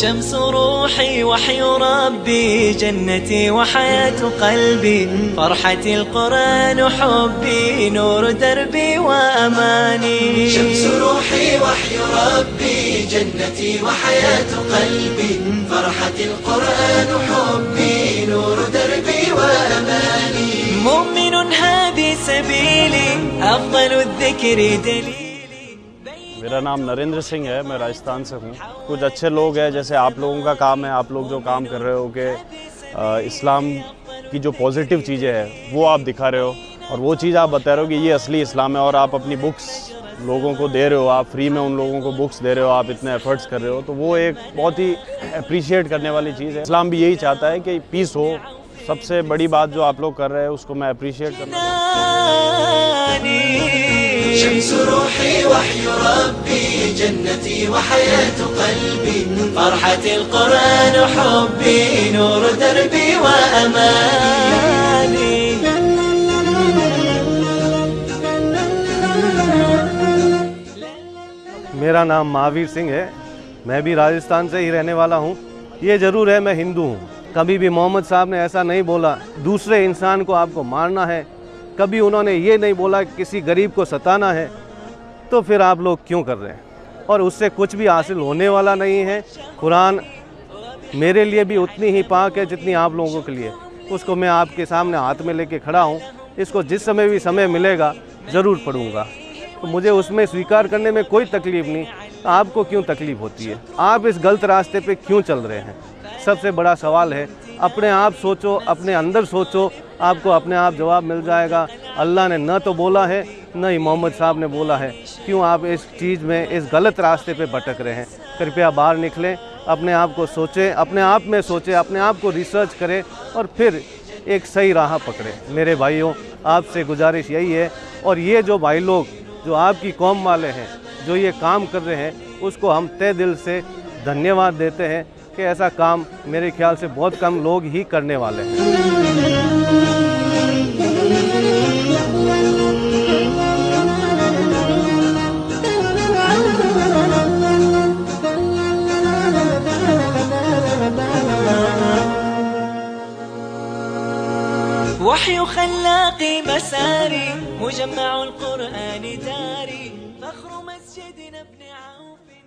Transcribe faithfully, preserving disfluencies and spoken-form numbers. شمس روحي وحي ربي جنتي وحياة قلبي فرحتي القرآن وحبي نور دربي وأماني شمس روحي وحي ربي جنتي وحياة قلبي فرحتي القرآن وحبي نور دربي وأماني مؤمن هذه سبيلي أفضل الذكر دليل. मेरा नाम नरेंद्र सिंह है, मैं राजस्थान से हूँ। कुछ अच्छे लोग हैं, जैसे आप लोगों का काम है, आप लोग जो काम कर रहे हो कि इस्लाम की जो पॉजिटिव चीज़ें हैं वो आप दिखा रहे हो और वो चीज़ आप बता रहे हो कि ये असली इस्लाम है और आप अपनी बुक्स लोगों को दे रहे हो, आप फ्री में उन लोगों को बुक्स दे रहे हो, आप इतने एफर्ट्स कर रहे हो, तो वो एक बहुत ही अप्रिशिएट करने वाली चीज़ है। इस्लाम भी यही चाहता है कि पीस हो। सबसे बड़ी बात जो आप लोग कर रहे हैं उसको मैं अप्रिशिएट करना चाहता हूँ। شمس روحي وحي ربي جنتي وحياة قلبي فرحتي القرآن وحبي نور دربي وأماني मेरा नाम महावीर सिंह है, मैं भी राजस्थान से ही रहने वाला हूँ। ये ज़रूर है मैं हिंदू हूँ। कभी भी मोहम्मद साहब ने ऐसा नहीं बोला दूसरे इंसान को आपको मारना है, कभी उन्होंने ये नहीं बोला किसी गरीब को सताना है, तो फिर आप लोग क्यों कर रहे हैं? और उससे कुछ भी हासिल होने वाला नहीं है। कुरान मेरे लिए भी उतनी ही पाक है जितनी आप लोगों के लिए। उसको मैं आपके सामने हाथ में लेके खड़ा हूँ, इसको जिस समय भी समय मिलेगा ज़रूर पढ़ूँगा, तो मुझे उसमें स्वीकार करने में कोई तकलीफ़ नहीं। आपको क्यों तकलीफ़ होती है? आप इस गलत रास्ते पर क्यों चल रहे हैं? सबसे बड़ा सवाल है। अपने आप सोचो, अपने अंदर सोचो, आपको अपने आप जवाब मिल जाएगा। अल्लाह ने न तो बोला है, न ही मोहम्मद साहब ने बोला है। क्यों आप इस चीज़ में, इस गलत रास्ते पे भटक रहे हैं? कृपया बाहर निकलें, अपने आप को सोचें, अपने आप में सोचें, अपने आप को रिसर्च करें और फिर एक सही राह पकड़ें। मेरे भाइयों, आपसे गुजारिश यही है। और ये जो भाई लोग जो आपकी कौम वाले हैं, जो ये काम कर रहे हैं, उसको हम तहे दिल से धन्यवाद देते हैं कि ऐसा काम मेरे ख्याल से बहुत कम लोग ही करने वाले हैं। وحي خلاقي مساري مجمع القرآن داري فخر مسجدنا ابن عوفي